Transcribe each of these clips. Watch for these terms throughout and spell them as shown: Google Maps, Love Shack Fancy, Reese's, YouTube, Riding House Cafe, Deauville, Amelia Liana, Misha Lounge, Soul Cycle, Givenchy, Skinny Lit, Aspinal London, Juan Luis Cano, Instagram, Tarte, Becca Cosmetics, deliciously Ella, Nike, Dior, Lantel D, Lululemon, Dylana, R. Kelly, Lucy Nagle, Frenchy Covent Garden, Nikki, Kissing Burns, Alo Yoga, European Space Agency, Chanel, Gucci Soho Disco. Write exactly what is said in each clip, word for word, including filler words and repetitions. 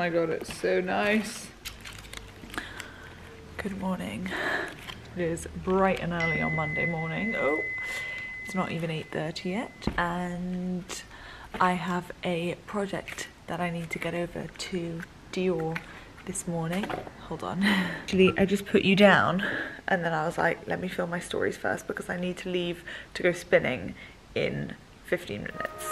my god, it's so nice. Good morning. It is bright and early on Monday morning. Oh, it's not even eight thirty yet, and I have a project that I need to get over to Dior this morning. Hold on. Actually, I just put you down and then I was like, let me film my stories first because I need to leave to go spinning in fifteen minutes.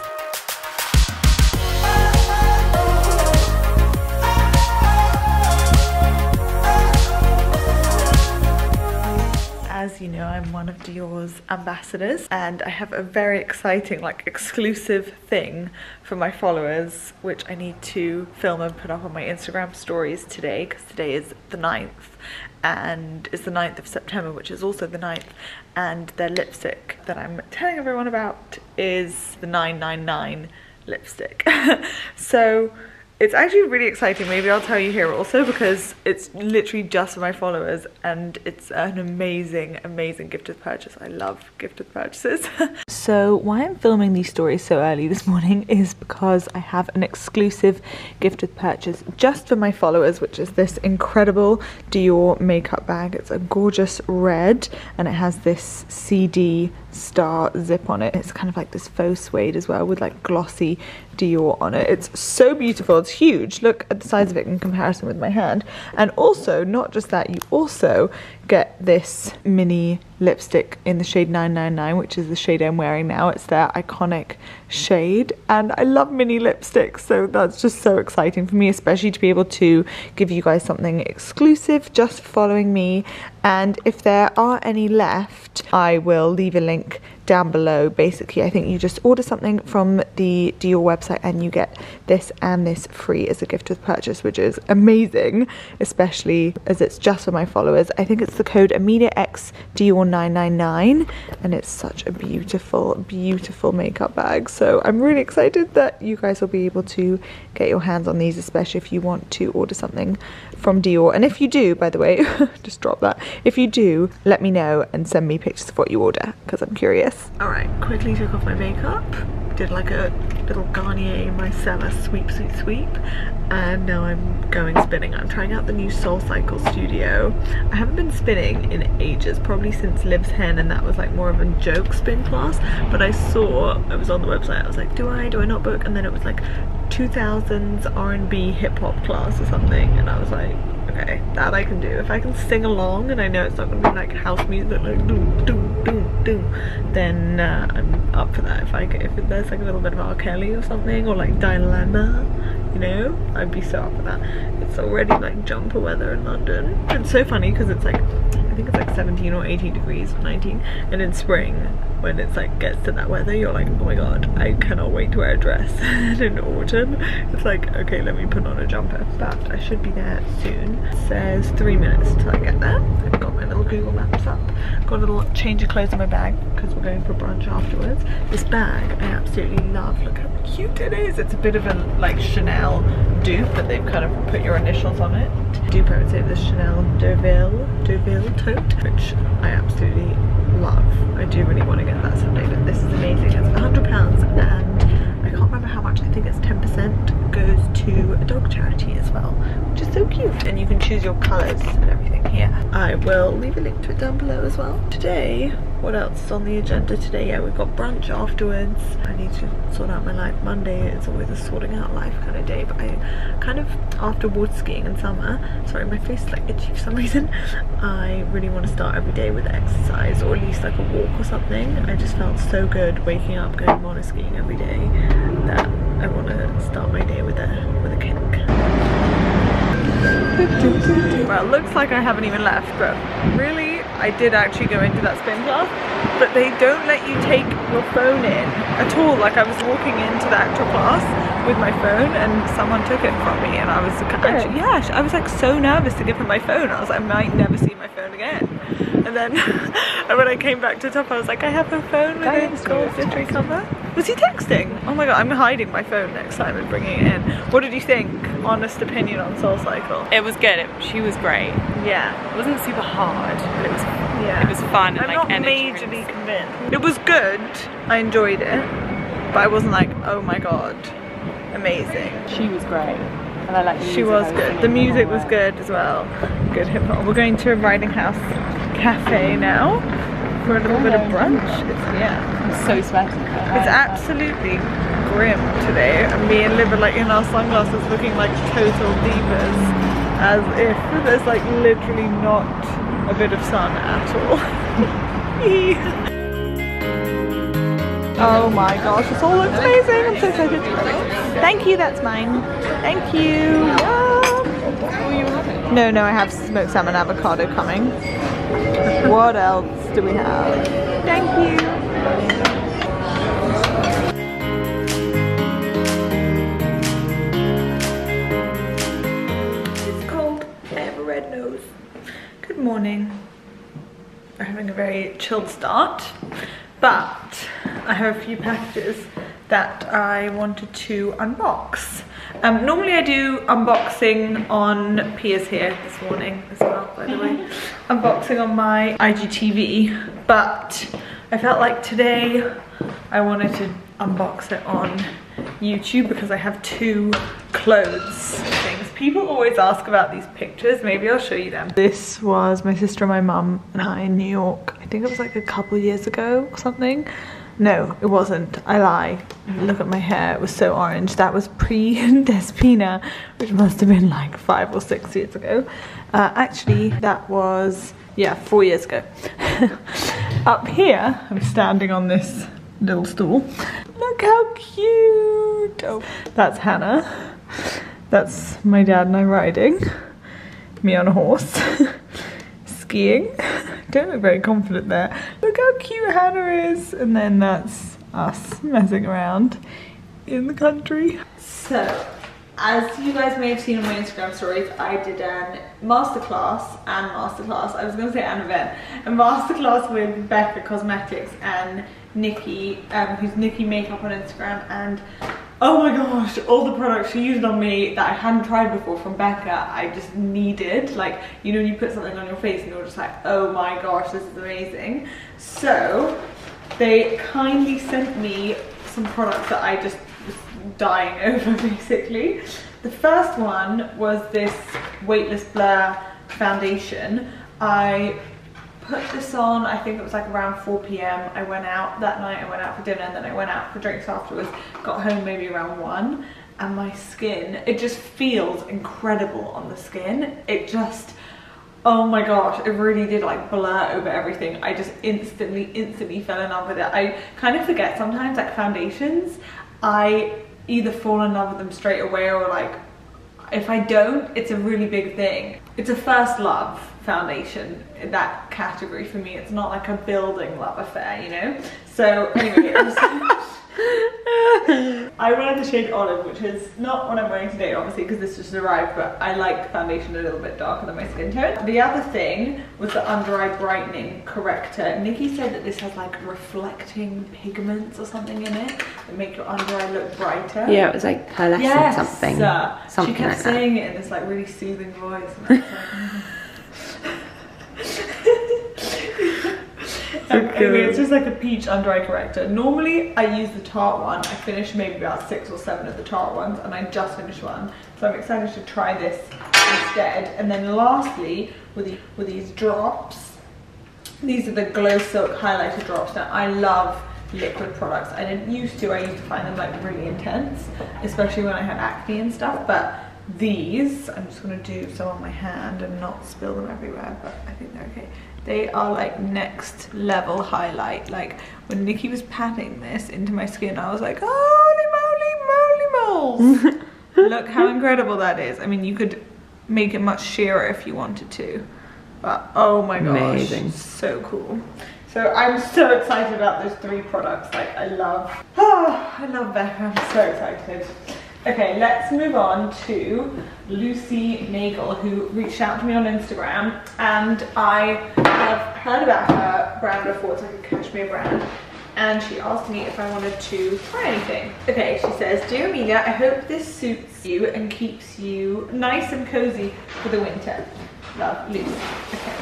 As you know, I'm one of Dior's ambassadors and I have a very exciting, like, exclusive thing for my followers, which I need to film and put up on my Instagram stories today, because today is the ninth, and it's the ninth of September, which is also the ninth, and their lipstick that I'm telling everyone about is the nine nine nine lipstick. So it's actually really exciting. Maybe I'll tell you here also, because it's literally just for my followers and it's an amazing, amazing gift of purchase. I love gift of purchases. So why I'm filming these stories so early this morning is because I have an exclusive gift of purchase just for my followers, which is this incredible Dior makeup bag. It's a gorgeous red and it has this C D star zip on it. It's kind of like this faux suede as well with like glossy Dior on it. It's so beautiful. It's huge. Look at the size of it in comparison with my hand. And also, not just that, you also get this mini lipstick in the shade nine nine nine, which is the shade I'm wearing now. It's their iconic shade, and I love mini lipsticks, so that's just so exciting for me, especially to be able to give you guys something exclusive just following me. And if there are any left, I will leave a link down below. Basically, I think you just order something from the Dior website and you get this and this free as a gift with purchase, which is amazing, especially as it's just for my followers. I think it's the code Amelia X Dior nine nine nine, and it's such a beautiful, beautiful makeup bag. So I'm really excited that you guys will be able to get your hands on these, especially if you want to order something from Dior. And if you do, by the way, just drop that. If you do, let me know and send me pictures of what you order, because I'm curious. All right, quickly took off my makeup, did like a little Garnier Micellar sweep, sweep, sweep, and now I'm going spinning. I'm trying out the new Soul Cycle studio. I haven't been spinning in ages, probably since Liv's Hen, and that was like more of a joke spin class, but I saw, I was on the website, I was like, do I, do I not book? And then it was like two thousands R and B hip hop class or something, and I was like, okay, that I can do. If I can sing along and I know it's not gonna be like house music, like doom, doom, doom, doom, then uh, I'm up for that. If I could, if there's like a little bit of R. Kelly or something, or like Dylana, you know, I'd be so up for that. It's already like jumper weather in London. It's so funny because it's like, I think it's like seventeen or eighteen degrees, nineteen, and in spring, when it's like gets to that weather, you're like, oh my god, I cannot wait to wear a dress. And in autumn, it's like, okay, let me put on a jumper. But I should be there soon. It says three minutes till I get there. I've got my little Google Maps up. Got a little change of clothes in my bag because we're going for brunch afterwards. This bag I absolutely love. Look how cute it is. It's a bit of a like Chanel dupe, but they've kind of put your initials on it. Dupe, I would say, the Chanel Deauville, Deauville tote, which I absolutely love. I do really want to get that someday, but this is amazing. It's one hundred pounds, and I can't remember how much. I think it's ten percent goes to a dog charity as well, which is so cute. And you can choose your colours and everything here. I will leave a link to it down below as well. Today, what else is on the agenda today? Yeah, we've got brunch afterwards. I need to sort out my life. Monday is always a sorting out life kind of day, but I kind of, after water skiing in summer, sorry, my face is like itchy for some reason, I really want to start every day with exercise, or at least like a walk or something. I just felt so good waking up, going water skiing every day, that I want to start my day with a, with a kick. Well, it looks like I haven't even left, but really, I did actually go into that spin class, but they don't let you take your phone in at all. Like, I was walking into the actual class with my phone and someone took it from me, and I was actually, yeah, I was like so nervous to give her my phone. I was like, I might never see my phone again. And then and when I came back to the top, I was like, I have her phone with a gold victory cover. Was he texting? Oh my god, I'm hiding my phone next time and bringing it in. What did you think? Honest opinion on Soul Cycle. It was good. It, she was great. Yeah. It wasn't super hard, but it was, yeah, it was fun and I'm like not energy majorly drinks. Convinced. It was good. I enjoyed it, but I wasn't like, oh my god, amazing. She was great. and I like the music. She was good. The music was good as well. Good hip hop. We're going to a Riding House Cafe now for a little bit of brunch. It's, yeah. I'm so sweaty. It's absolutely grim today. And me and Liv are like in our sunglasses looking like total divas, as if there's like literally not a bit of sun at all. Oh my gosh, this all looks amazing. I'm so excited. Thank you, that's mine. Thank you. Yeah. No, no, I have smoked salmon avocado coming. What else do we have? Thank you. It's cold. I have a red nose. Good morning. We're having a very chilled start, but I have a few packages that I wanted to unbox. Um, normally I do unboxing on Piers here this morning as well, by the way. Unboxing on my I G T V, but I felt like today I wanted to unbox it on YouTube because I have two clothes things. People always ask about these pictures. Maybe I'll show you them. This was my sister and my mum and I in New York. I think it was like a couple of years ago or something. No, it wasn't. I lie. Look at my hair. It was so orange. That was pre-Despina, which must have been like five or six years ago. Uh, actually, that was, yeah, four years ago. Up here, I'm standing on this little stool. Look how cute. Oh, that's Hannah. That's my dad and I riding. Me on a horse. Skiing. Don't look very confident there. Look how cute Hannah is. And then that's us messing around in the country. So, as you guys may have seen on my Instagram stories, I did a masterclass and masterclass. I was going to say an event. A masterclass with Becca Cosmetics and Nikki, um, who's Nikki Makeup on Instagram, and oh my gosh, all the products she used on me that I hadn't tried before from Becca, I just needed. Like, you know, when you put something on your face and you're just like, oh my gosh, this is amazing. So, they kindly sent me some products that I just was dying over, basically. The first one was this Weightless Blur foundation. I put this on, I think it was like around four p m I went out that night, I went out for dinner, and then I went out for drinks afterwards, got home maybe around one, and my skin, it just feels incredible on the skin. It just, oh my gosh, it really did like blur over everything. I just instantly, instantly fell in love with it. I kind of forget sometimes, like foundations, I either fall in love with them straight away, or like, if I don't, it's a really big thing. It's a first love foundation, in that category for me. It's not like a building love affair, you know? So anyway, I wear the shade Olive, which is not what I'm wearing today, obviously, because this just arrived, but I like the foundation a little bit darker than my skin tone. The other thing was the under eye brightening corrector. Nikki said that this has like reflecting pigments or something in it that make your under eye look brighter. Yeah, it was like pearlescent, yes, something. Uh, something. She kept like saying that. It in this like really soothing voice. And I was like, mm. So anyway, it's just like a peach under eye corrector. Normally I use the Tarte one. I finish maybe about six or seven of the Tarte ones, and I just finished one, so I'm excited to try this instead. And then lastly, with, the, with these drops, these are the Glow Silk highlighter drops. Now I love liquid products. I didn't used to, I used to find them like really intense, especially when I had acne and stuff, but these, I'm just going to do some on my hand and not spill them everywhere, but I think they're okay. They are like next level highlight. Like when Nikki was patting this into my skin, I was like, holy moly moly moles. Look how incredible that is. I mean, you could make it much sheerer if you wanted to, but oh my gosh. Amazing. So cool. So I'm so excited about those three products. Like I love, oh, I love Becca. I'm so excited. Okay, let's move on to Lucy Nagle, who reached out to me on Instagram, and I have heard about her brand before. It's like a cashmere brand, and she asked me if I wanted to try anything. Okay, she says, "Dear Amelia, I hope this suits you and keeps you nice and cozy for the winter. Love, Lucy." Okay.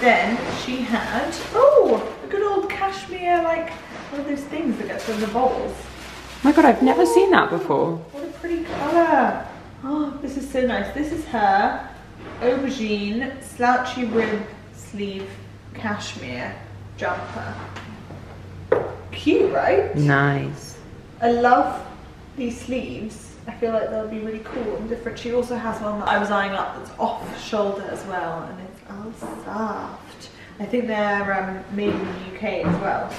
Then she had, oh, a good old cashmere, like one of those things that gets in the bobbles. Oh my god, I've never Ooh, seen that before. What a pretty colour. Oh, this is so nice. This is her aubergine slouchy rib sleeve cashmere jumper. Cute, right? Nice. I love these sleeves. I feel like they'll be really cool and different. She also has one that I was eyeing up that's off shoulder as well, and it's all soft. I think they're um, made in the U K as well.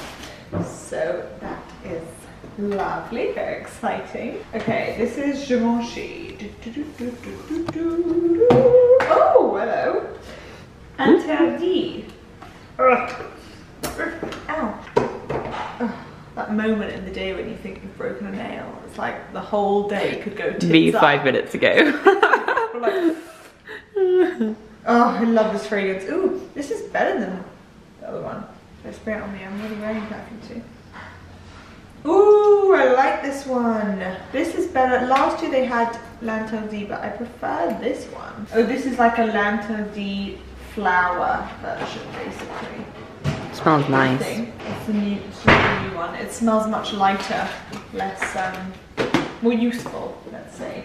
So that is lovely, very exciting. Okay, this is Givenchy. Do, do, do, do, do, do, do. Oh, hello. L'Interdit. Ow. Oh, that moment in the day when you think you've broken a nail, it's like the whole day could go tits Me up. Five minutes ago. Oh, I love this fragrance. Ooh, this is better than the other one. Should I spray it on me? I'm really wearing perfume too. Ooh, I like this one. This is better. Last year they had Lantel D, but I prefer this one. Oh, this is like a Lantel D flower version, basically. It smells nice. It's the new, new one. It smells much lighter, less, um, more useful, let's say.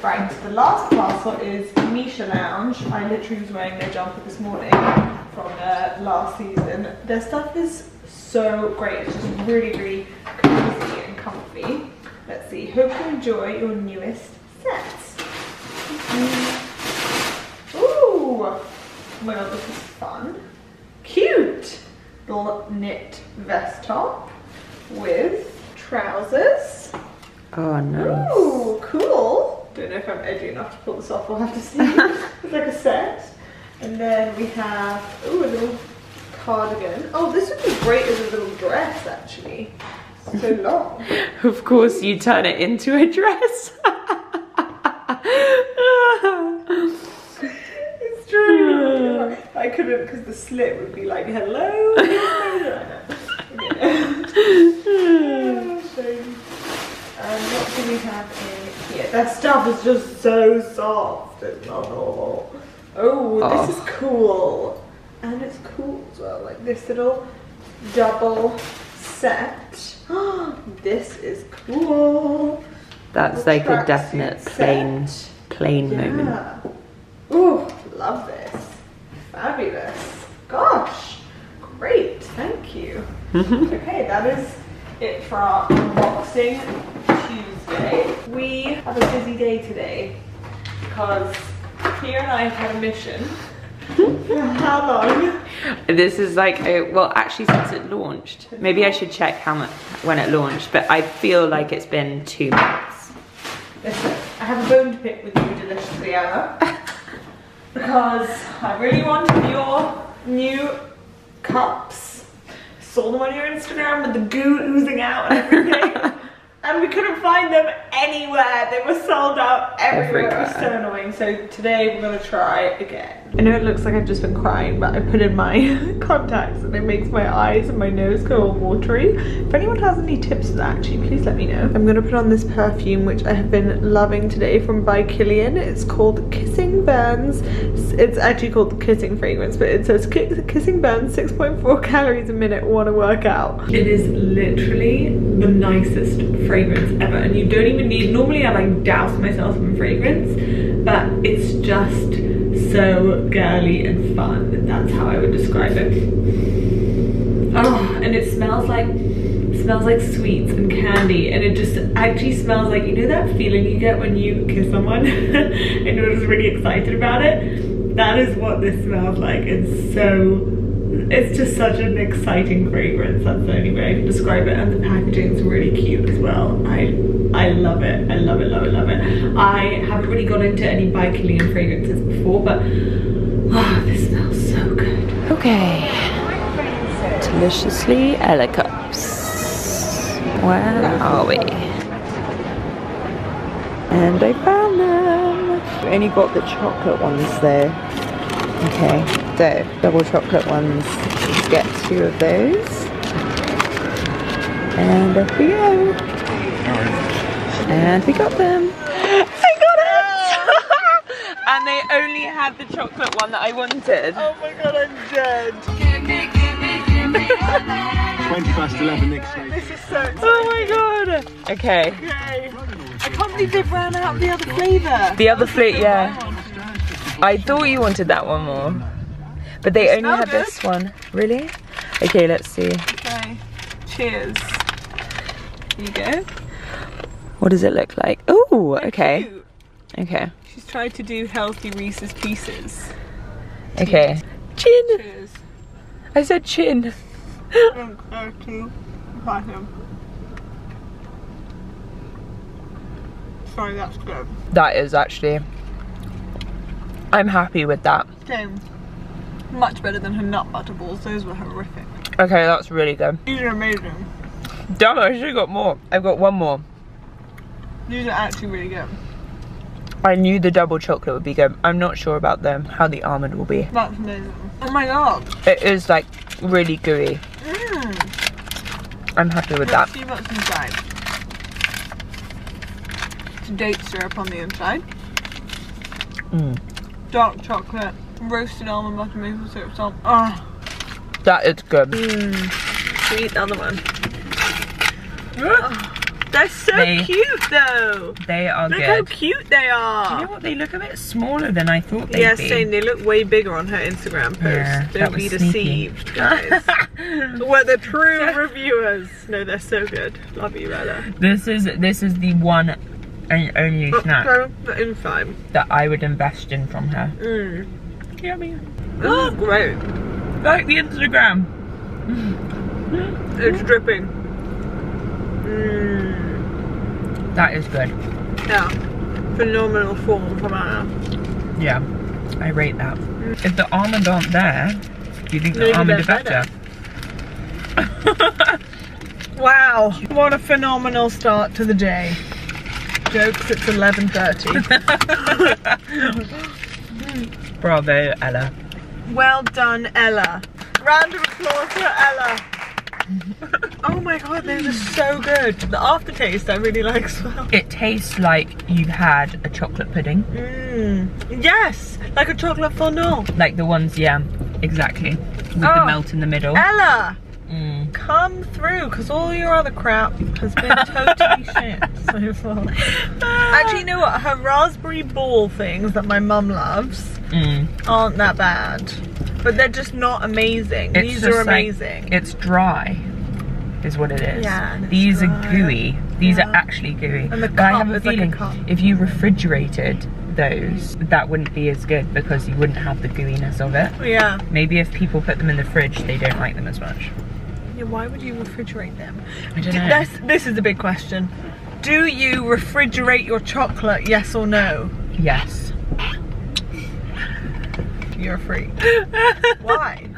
Right, the last parcel is Misha Lounge. I literally was wearing their jumper this morning from uh, last season. Their stuff is so great. It's just really, really cozy and comfy. Let's see. Hope you enjoy your newest sets. Ooh! Oh my god, this is fun. Cute little knit vest top with trousers. Oh, nice. Ooh, cool. Don't know if I'm edgy enough to pull this off. We'll have to see. It's like a set. And then we have, ooh, a little cardigan. Oh, this would be great as a little dress, actually. So long. Of course you turn it into a dress. It's true. I couldn't, because the slit would be like, hello. And what do we have in here? That stuff is just so soft. It's not normal. Oh, oh, this is cool. And it's cool as well, like this little double set. Oh, this is cool. That's like a definite plain, plain yeah. moment. Oh, love this. Fabulous. Gosh, great. Thank you. Okay, that is it for our unboxing Tuesday. We have a busy day today because Kia and I have had a mission. How long? This is like, a, well, actually since it launched. Maybe I should check how much when it launched, but I feel like it's been two months. Listen, I have a bone to pick with you, Deliciously Ella, because I really wanted your new cups. Saw them on your Instagram with the goo oozing out and everything. And we couldn't find them anywhere. They were sold out everywhere. everywhere. It was so annoying. So today we're gonna try again. I know it looks like I've just been crying, but I put in my contacts and it makes my eyes and my nose go all watery. If anyone has any tips for that, actually, please let me know. I'm gonna put on this perfume, which I have been loving today from By Killian. It's called Kissing Burns. It's actually called the Kissing Fragrance, but it says Kissing Burns, six point four calories a minute, wanna work out. It is literally the nicest fragrance. fragrance ever, and you don't even need, normally I like douse myself in fragrance, but it's just so girly and fun. That's how I would describe it. Oh, and it smells like it smells like sweets and candy, and it just actually smells like, you know that feeling you get when you kiss someone and you're just really excited about it? That is what this smells like. It's so It's just such an exciting fragrance. That's the only way I can describe it. And the packaging is really cute as well. I I love it. I love it, love it, love it. I haven't really gone into any By Killian fragrances before, but oh, this smells so good. Okay. Deliciously Ella cups. Where are we? And I found them. We only got the chocolate ones there. Okay. So, double chocolate ones, let's get two of those, and off we go, and we got them, I got it, and they only had the chocolate one that I wanted. Oh my god, I'm dead. twenty past eleven next week. This is so exciting. Oh my god. Okay. Okay. I can't believe they've ran out the other flavour. The other flavour, yeah. I thought you wanted that one more. But they only had good. This one. Really? Okay, let's see. Okay. Cheers. Here you go. What does it look like? Oh, okay. Cute. Okay. She's tried to do healthy Reese's Pieces. Okay. Chin! Cheers. I said chin. Sorry, that's good. That is actually. I'm happy with that. Okay. Much better than her nut butter balls. Those were horrific. Okay, that's really good. These are amazing. Damn, I should have got more. I've got one more. These are actually really good. I knew the double chocolate would be good. I'm not sure about them, how the almond will be. That's amazing. Oh my god. It is like really gooey. Mm. I'm happy with Let's that. See what's inside. It's date syrup on the inside. Mm. Dark chocolate, roasted almond butter, maple syrup, salt. Oh. That is good. Mm. Should we eat the other one? Oh. They're so they, cute though. They are look good. Look how cute they are. Do you know what? They look a bit smaller than I thought they'd yeah, be. Yeah, same. They look way bigger on her Instagram post. Yeah, Don't be sneaky. Deceived, guys. We're the true reviewers. No, they're so good. Love you, Ella. This is, this is the one and only That's snack so the inside. that I would invest in from her. Mm. Yummy. Oh, great. Like the Instagram. It's dripping. Mm. That is good. Yeah. Phenomenal form from Anna. Yeah. I rate that. Mm. If the almond aren't there, do you think Maybe the almond are better? better? Wow. What a phenomenal start to the day. Jokes, it's eleven thirty. Bravo, Ella. Well done, Ella. Round of applause for Ella. Oh my god, those are so good. The aftertaste I really like as well. It tastes like you've had a chocolate pudding. Mm. Yes, like a chocolate fondant. Like the ones, yeah, exactly. With oh, the melt in the middle. Ella, mm. come through, because all your other crap has been totally shit so far. Actually, you know what? Her raspberry ball things that my mum loves mm. aren't that bad. But they're just not amazing. It's These are amazing. Like, it's dry, is what it is. Yeah, These dry. are gooey. These yeah. are actually gooey. And the cup, but I have a feeling like a if you refrigerated those, that wouldn't be as good because you wouldn't have the gooiness of it. Yeah. Maybe if people put them in the fridge, they don't like them as much. Yeah, why would you refrigerate them? I don't know. This, this is the big question. Do you refrigerate your chocolate, yes or no? Yes. You're a freak. Why?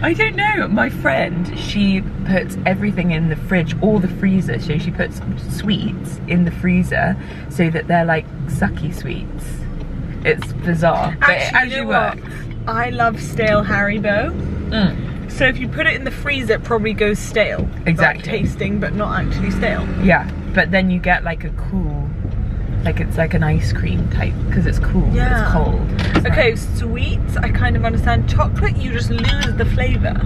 I don't know. My friend, she puts everything in the fridge or the freezer. So she puts sweets in the freezer so that they're like sucky sweets. It's bizarre. Actually, but it actually you know works. What? I love stale Haribo. Mm. So if you put it in the freezer, it probably goes stale. Exactly. Like tasting, but not actually stale. Yeah. But then you get like a cool... Like it's like an ice cream type because it's cool, yeah. it's cold. It's okay, like... sweets, I kind of understand. Chocolate, you just lose the flavour.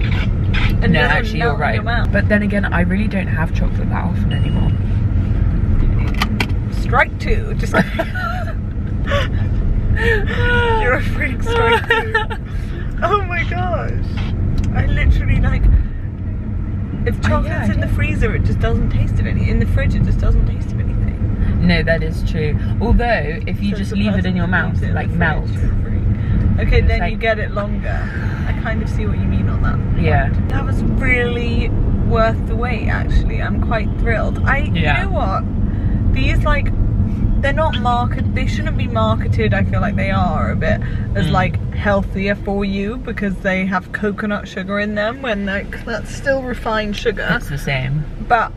And no, actually you're right. But then again, I really don't have chocolate that often anymore. Strike two, just You're a freak, strike two. Oh my gosh. I literally like, if chocolate's oh, yeah, in yeah. the freezer, it just doesn't taste of anything. In the fridge, it just doesn't taste of anything. No, that is true. Although, if you so just leave it in your mouth, it like melts. Okay, then like... you get it longer. I kind of see what you mean on that point. Yeah. That was really worth the wait, actually. I'm quite thrilled. I, yeah. You know what? These, like, they're not marketed. They shouldn't be marketed, I feel like they are a bit, as, mm. like, healthier for you because they have coconut sugar in them when, like, that's still refined sugar. It's the same. But...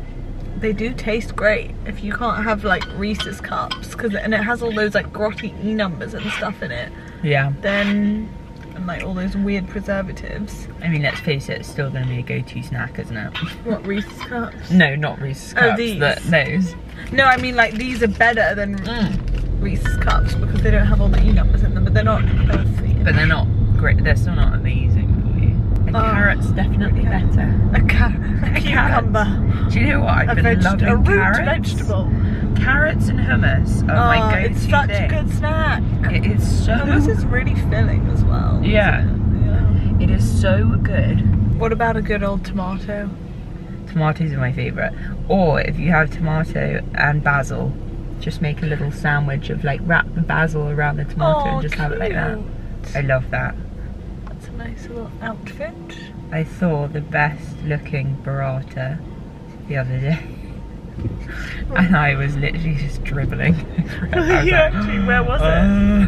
they do taste great if you can't have like Reese's cups because and it has all those like grotty E numbers and stuff in it. Yeah. Then and like all those weird preservatives. I mean, let's face it, it's still going to be a go-to snack, isn't it? What, Reese's cups? No, not Reese's cups. Oh, these. The, those. No, I mean like these are better than mm. Reese's cups because they don't have all the E numbers in them, but they're not healthy. But they're not great. They're still not amazing. A oh, carrot's definitely okay. better. A, car a, a cucumber. Carrot. Do you know what? I've a been loving a root carrots. vegetable. Carrots and hummus are oh, my go-to. It's such thing. a good snack. It is so. Hummus is really filling as well. Yeah. It? yeah. It is so good. What about a good old tomato? Tomatoes are my favourite. Or if you have tomato and basil, just make a little sandwich of like wrap the basil around the tomato oh, and just cute. have it like that. I love that. That's a nice little outfit. I saw the best looking burrata the other day. And I was literally just dribbling. Yeah, like, actually, where was uh...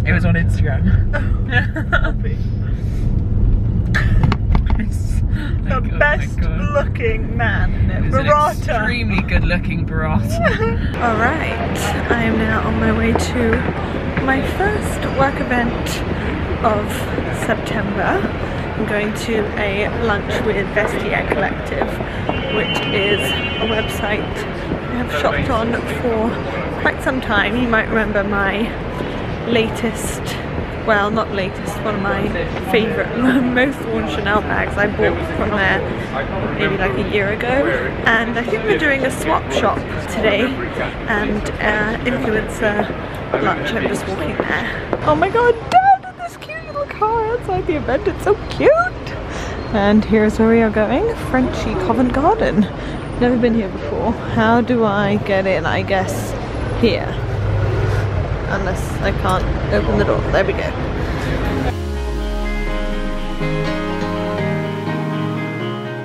it? It was on Instagram. Oh, like, the oh best looking man in it. It was burrata. An extremely good looking burrata. Alright, I am now on my way to my first work event of September. I'm going to a lunch with Vestiaire Collective, which is a website I have shopped on for quite some time. You might remember my latest, well not latest, one of my favourite, most worn Chanel bags I bought from there maybe like a year ago. And I think we're doing a swap shop today and uh, influencer lunch. I'm just walking there. Oh my god! Outside the event, it's so cute! And here's where we are going, Frenchy Covent Garden. Never been here before. How do I get in? I guess here. Unless I can't open the door. There we go.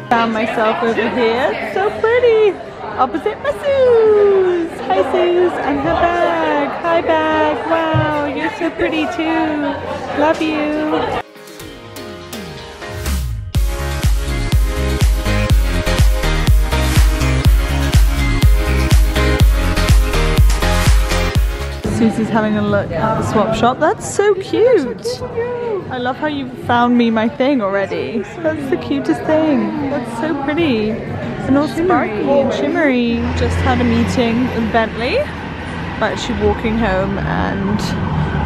Found myself over here. It's so pretty! Opposite my Suze! Hi Suze! And her bag! Hi bag! Wow, you're so pretty too! Love you! Susie's having a look at the swap shop. That's so cute! I love how you found me my thing already. That's the cutest thing. That's so pretty. And all sparkly and shimmery. Just had a meeting with Bentley. I'm actually walking home and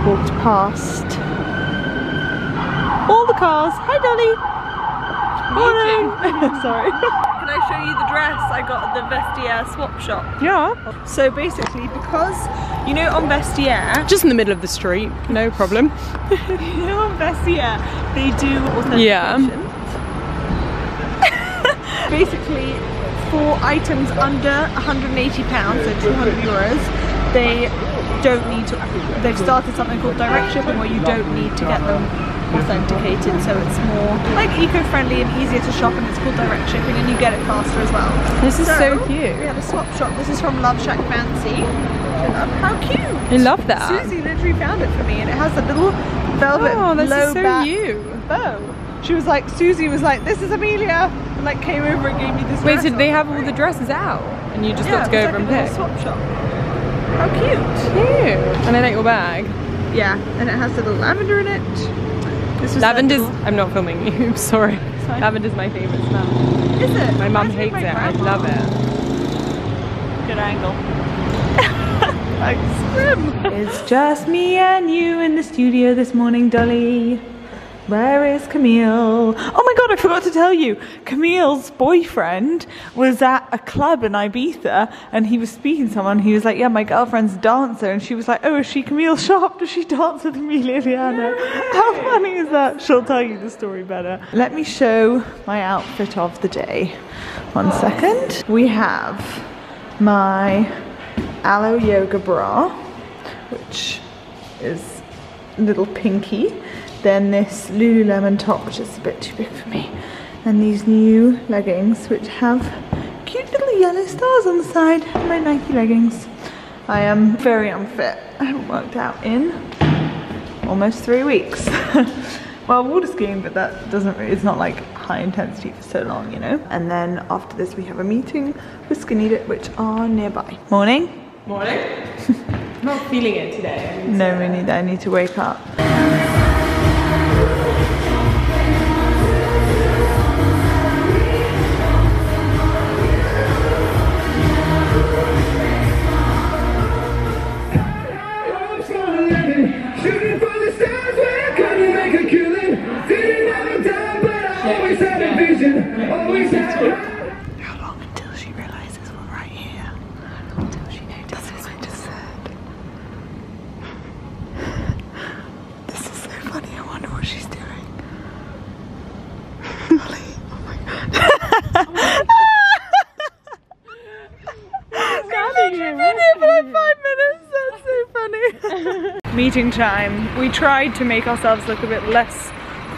walked past all the cars. Hi Dolly! Morning! Sorry. Can I show you the dress I got at the Vestiaire swap shop? Yeah. So basically, because, you know, on Vestiaire... Just in the middle of the street, no problem. You know, on Vestiaire, they do authentication. Yeah. Basically, for items under one hundred and eighty pounds, so two hundred euros, they don't need to... They've started something called direct shipping where you don't need to get them authenticated, so it's more like eco-friendly and easier to shop, and it's called direct shipping and you get it faster as well. This is so, so cute. We have a swap shop. This is from Love Shack Fancy. How cute! I love that. Susie literally found it for me, and it has a little velvet oh, this low is so back you. bow. She was like, Susie was like, this is Amelia, and like came over and gave me this. Wait, dress so did they have all the dresses out, and you just yeah, got to go over like and a pick? Swap shop. How cute! Cute. And I like your bag. Yeah, and it has a little lavender in it. Lavender's, I'm not filming you, sorry. sorry. Lavender's my favourite smell. Is it? My mum hates it, I love it. Good angle. Thanks. It's just me and you in the studio this morning, Dolly. Where is Camille? Oh my god, I forgot to tell you. Camille's boyfriend was at a club in Ibiza and he was speaking to someone. He was like, yeah, my girlfriend's a dancer. And she was like, oh, is she Camille Sharp? Does she dance with Amelia Liana? How funny is that? She'll tell you the story better. Let me show my outfit of the day. One second. We have my Alo Yoga bra, which is a little pinky. Then this Lululemon top, which is a bit too big for me. And these new leggings, which have cute little yellow stars on the side. And my Nike leggings. I am very unfit. I haven't worked out in almost three weeks. Well, water skiing, but that doesn't really, it's not like high intensity for so long, you know. And then after this, we have a meeting with Skinny Lit, which are nearby. Morning. Morning. I'm not feeling it today. No, we need, I need to wake up. How long until she realizes we're right here? eating time. We tried to make ourselves look a bit less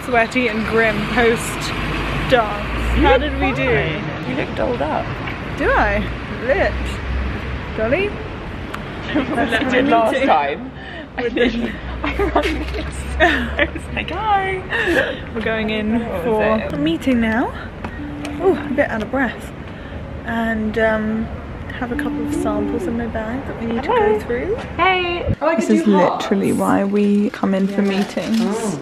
sweaty and grim post-dance. How did we do? You look dolled up. Do I? Lit. Dolly? I did last time. I did. I was like, hi. We're going in for a meeting now. Oh, a bit out of breath. And um, have a couple of samples in my bag that we need Hello. to go through. Hey! Oh, this is literally hearts. why we come in yeah. for meetings.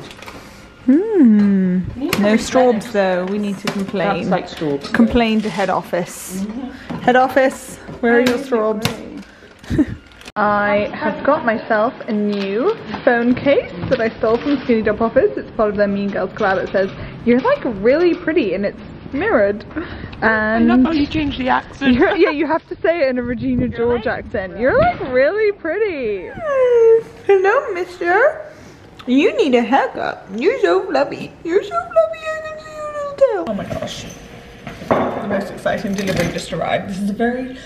Hmm. Oh. No straws though. We need to complain. That's like straws. Complain though. to head office. Mm-hmm. Head office, where that are your straws? I have got myself a new phone case that I stole from Skinny Dop Office. It's part of their Mean Girls collab. It says, "You're like really pretty," and it's mirrored. And I love how you change the accent. Yeah, you have to say it in a Regina You're George like, accent. You're like really pretty. Yes. Hello, mister. You need a haircut. You're so flabby. You're so flabby, I can see your little tail. Oh my gosh. The most exciting delivery just arrived. This is a very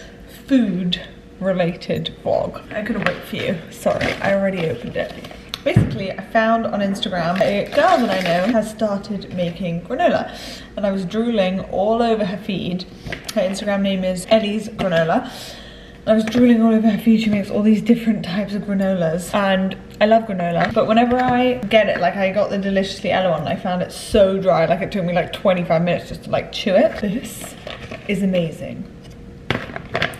food related vlog. I couldn't wait for you. Sorry, I already opened it. Basically, I found on Instagram a girl that I know has started making granola, and I was drooling all over her feed. Her Instagram name is Ellie's Granola. I was drooling all over her feed. She makes all these different types of granolas, and I love granola, but whenever I get it, like I got the Deliciously Ella one, I found it so dry, like it took me like twenty-five minutes just to like chew it. This is amazing.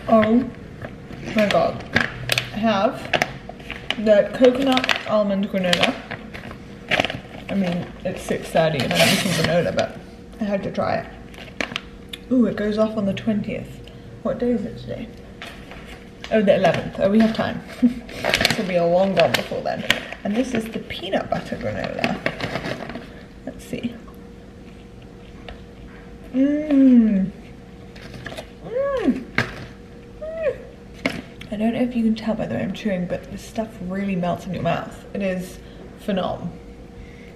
Oh my god. I have the coconut almond granola. I mean, it's six thirty and I'm eating granola, but I had to try it. Ooh, it goes off on the twentieth. What day is it today? Oh, the eleventh. Oh, we have time. It's gonna be a long one before then. And this is the peanut butter granola. Let's see. Mmm. I don't know if you can tell by the way I'm chewing, but this stuff really melts in your mouth. It is phenomenal.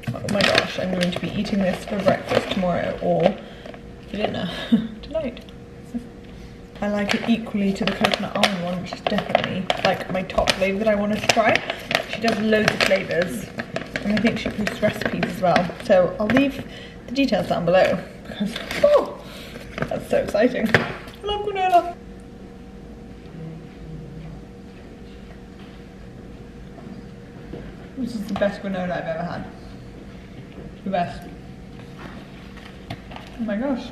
Oh my gosh, I'm going to be eating this for breakfast tomorrow or for dinner tonight. I like it equally to the coconut almond one, which is definitely like my top flavor that I wanted to try. She does loads of flavors, and I think she posts recipes as well. So I'll leave the details down below because, oh, that's so exciting. I love granola. This is the best granola I've ever had. The best. Oh my gosh.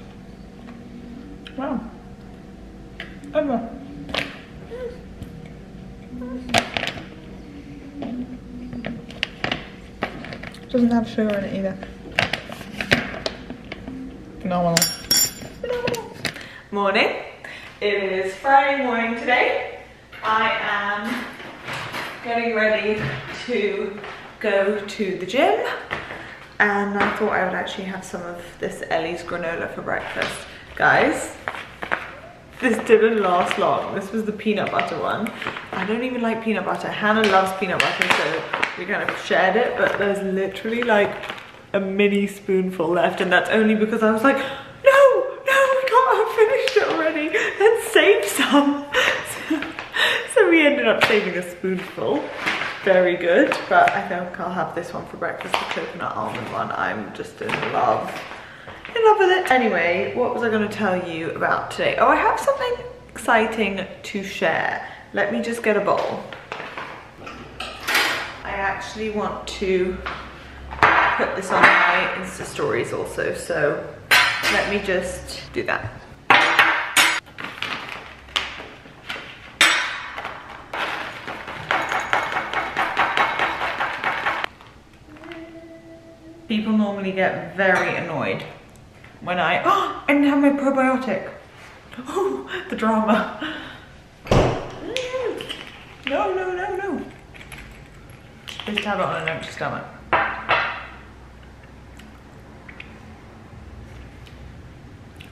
Wow. Ever. Doesn't have sugar in it either. Phenomenal. Phenomenal. Morning. It is Friday morning today. I am getting ready to go to the gym, and I thought I would actually have some of this Ellie's granola for breakfast. Guys, this didn't last long. This was the peanut butter one. I don't even like peanut butter. Hannah loves peanut butter, so we kind of shared it, but there's literally like a mini spoonful left, and that's only because I was like, no, no, we can't have finished it already. Let's save some. So, so we ended up saving a spoonful. Very good, but I think I'll have this one for breakfast, the coconut almond one. I'm just in love, in love with it. Anyway, what was I going to tell you about today? Oh, I have something exciting to share. Let me just get a bowl. I actually want to put this on my Insta stories also, so let me just do that. People normally get very annoyed when I, oh, I didn't have my probiotic. Oh, the drama. Mm. No, no, no, no. Just have it on an empty stomach. I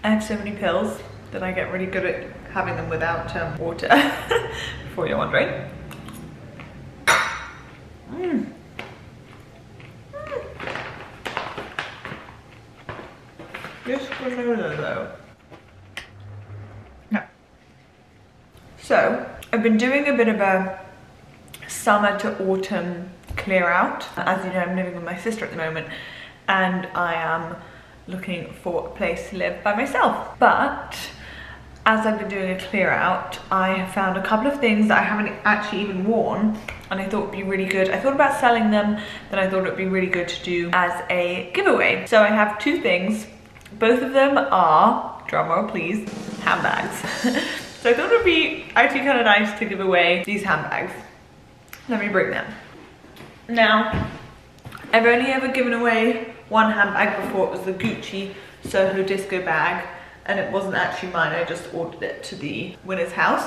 have so many pills that I get really good at having them without um, water, before you're wondering. Mm. This granola though. No. So, I've been doing a bit of a summer to autumn clear out. As you know, I'm living with my sister at the moment and I am looking for a place to live by myself. But as I've been doing a clear out, I have found a couple of things that I haven't actually even worn and I thought would be really good. I thought about selling them, then I thought it would be really good to do as a giveaway. So I have two things. Both of them are, drumroll please, handbags. So I thought it would be actually kind of nice to give away these handbags. Let me bring them. Now, I've only ever given away one handbag before. It was the Gucci Soho Disco bag and it wasn't actually mine. I just ordered it to the winner's house.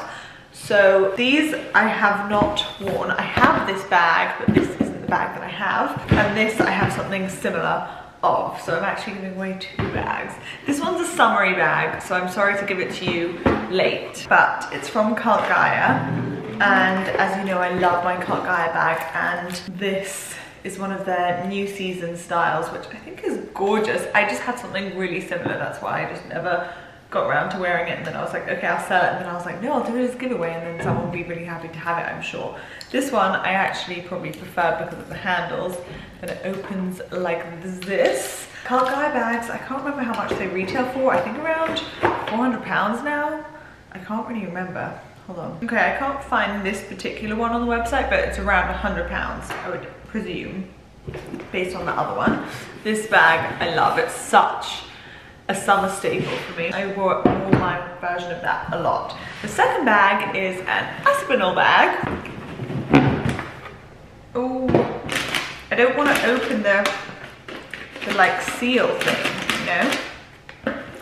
So these I have not worn. I have this bag, but this isn't the bag that I have. And this I have something similar of. So I'm actually giving away two bags. This one's a summery bag, so I'm sorry to give it to you late, but it's from Cult Gaia. And as you know, I love my Cult Gaia bag, and this is one of their new season styles, which I think is gorgeous. I just had something really similar, that's why I just never got around to wearing it, and then I was like, okay, I'll sell it, and then I was like, no, I'll do it as a giveaway, and then someone will be really happy to have it, I'm sure. This one I actually probably prefer because of the handles, and it opens like this. Cult Gaia bags, I can't remember how much they retail for, I think around four hundred pounds now, I can't really remember. Hold on. Okay, I can't find this particular one on the website, but it's around one hundred pounds, I would presume, based on the other one. This bag, I love. It's such a summer staple for me. I wore, wore my version of that a lot. The second bag is an Aspinal bag. Oh, I don't want to open the, the like seal thing, you know?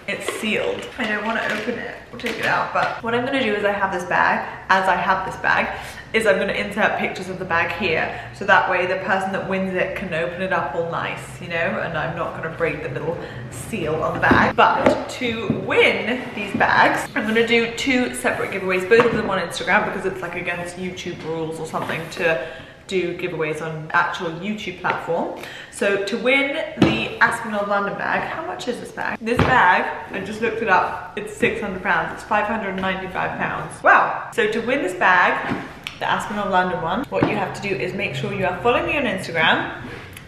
It's sealed. I don't want to open it or take it out, but what I'm going to do is I have this bag, as I have this bag, is I'm going to insert pictures of the bag here, so that way the person that wins it can open it up all nice, you know, and I'm not going to break the little seal on the bag. But to win these bags, I'm going to do two separate giveaways, both of them on Instagram, because it's like against YouTube rules or something to do giveaways on actual YouTube platform. So to win the Aspinal London bag, how much is this bag? This bag, I just looked it up, it's six hundred pounds, it's five hundred ninety-five pounds. Wow. So to win this bag, the Aspinal London one, what you have to do is make sure you are following me on Instagram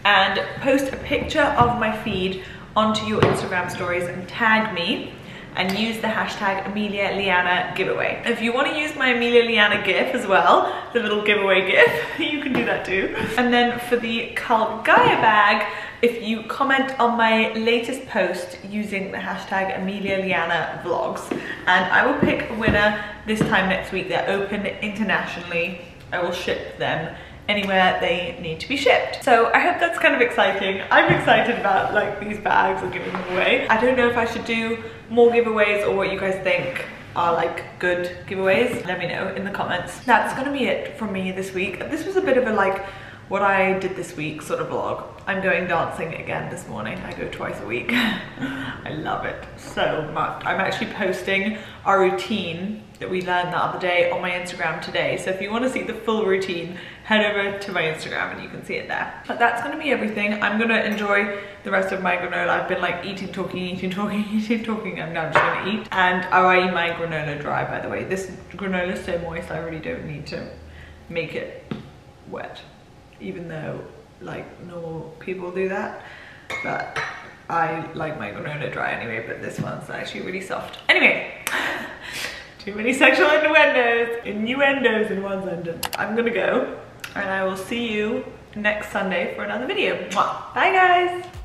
and post a picture of my feed onto your Instagram stories and tag me, and use the hashtag Amelia Liana giveaway. If you want to use my Amelia Liana gif as well, the little giveaway gif, you can do that too. And then for the Cult Gaia bag, if you comment on my latest post using the hashtag Amelia Liana vlogs, and I will pick a winner this time next week. They're open internationally. I will ship them anywhere they need to be shipped. So I hope that's kind of exciting. I'm excited about like these bags and giving them away. I don't know if I should do more giveaways or what you guys think are like good giveaways. Let me know in the comments. That's gonna be it from me this week. This was a bit of a like what I did this week sort of vlog. I'm going dancing again this morning. I go twice a week. I love it so much. I'm actually posting our routine that we learned the other day on my Instagram today. So if you want to see the full routine, head over to my Instagram and you can see it there. But that's going to be everything. I'm going to enjoy the rest of my granola. I've been like eating, talking, eating, talking, eating, talking. I'm now just going to eat. And oh, I eat my granola dry, by the way. This granola is so moist, I really don't need to make it wet, even though like normal people do that, but I like my granola dry anyway, but this one's actually really soft. Anyway, too many sexual innuendos, innuendos in one sentence. I'm gonna go, and I will see you next Sunday for another video. Mwah. Bye guys.